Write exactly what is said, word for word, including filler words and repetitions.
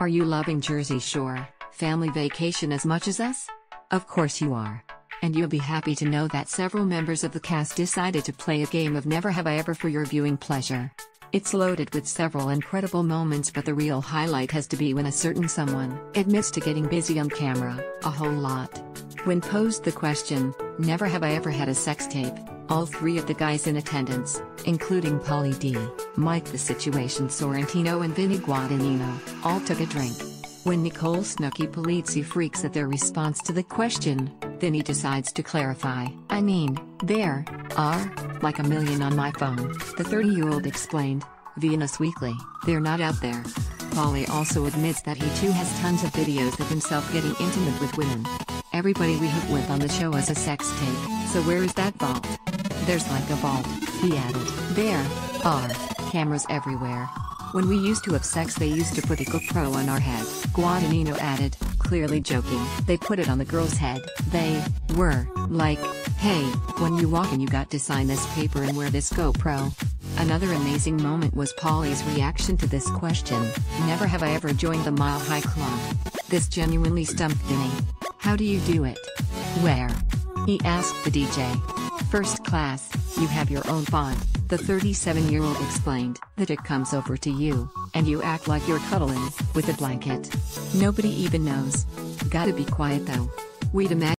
Are you loving Jersey Shore: Family Vacation as much as us? Of course you are. And you'll be happy to know that several members of the cast decided to play a game of Never Have I Ever for your viewing pleasure. It's loaded with several incredible moments, but the real highlight has to be when a certain someone admits to getting busy on camera, a whole lot. When posed the question, "Never have I ever had a sex tape?" all three of the guys in attendance, including Pauly D, Mike The Situation Sorrentino and Vinny Guadagnino, all took a drink. When Nicole Snooki Polizzi freaks at their response to the question, Vinny decides to clarify. "I mean, there are like a million on my phone," the thirty-year-old explained, Venus Weekly. "They're not out there." Pauly also admits that he too has tons of videos of himself getting intimate with women. "Everybody we hook with on the show has a sex tape, so where is that vault? There's like a vault," he added. "There are cameras everywhere. When we used to have sex, they used to put a GoPro on our head," Guadagnino added, clearly joking. "They put it on the girl's head. They were like, hey, when you walk in you got to sign this paper and wear this GoPro." Another amazing moment was Pauly's reaction to this question, "Never have I ever joined the Mile High Club." This genuinely stumped Vinny. "How do you do it? Where?" he asked the D J. "First class, you have your own font," the thirty-seven-year-old explained, "that it comes over to you, and you act like you're cuddling with a blanket. Nobody even knows. Gotta be quiet though. We'd imagine